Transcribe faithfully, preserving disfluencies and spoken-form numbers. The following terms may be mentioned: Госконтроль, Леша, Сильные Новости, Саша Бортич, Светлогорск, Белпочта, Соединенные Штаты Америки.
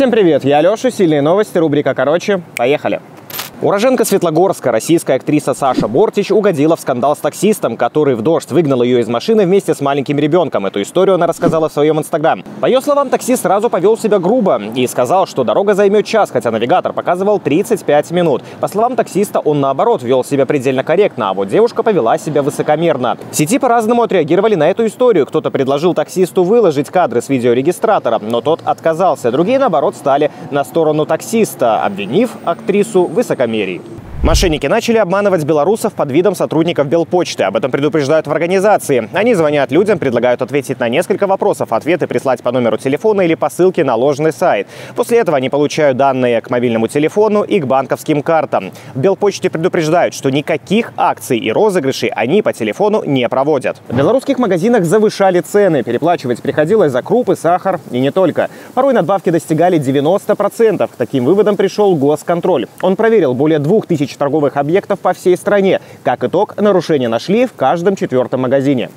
Всем привет, я Леша, сильные новости, рубрика «Короче», поехали. Уроженка Светлогорска, российская актриса Саша Бортич угодила в скандал с таксистом, который в дождь выгнал ее из машины вместе с маленьким ребенком. Эту историю она рассказала в своем инстаграм. По ее словам, таксист сразу повел себя грубо и сказал, что дорога займет час, хотя навигатор показывал тридцать пять минут. По словам таксиста, он наоборот вел себя предельно корректно, а вот девушка повела себя высокомерно. В сети по-разному отреагировали на эту историю. Кто-то предложил таксисту выложить кадры с видеорегистратора, но тот отказался. Другие, наоборот, стали на сторону таксиста, обвинив актрису в высокомерии. Мошенники начали обманывать белорусов под видом сотрудников Белпочты. Об этом предупреждают в организации. Они звонят людям, предлагают ответить на несколько вопросов, ответы прислать по номеру телефона или по ссылке на ложный сайт. После этого они получают данные к мобильному телефону и к банковским картам. В Белпочте предупреждают, что никаких акций и розыгрышей они по телефону не проводят. В белорусских магазинах завышали цены. Переплачивать приходилось за крупы, сахар и не только. Порой надбавки достигали девяноста процентов. К таким выводам пришел Госконтроль. Он проверил более двух тысяч торговых объектов по всей стране. Как итог, нарушения нашли в каждом четвертом магазине.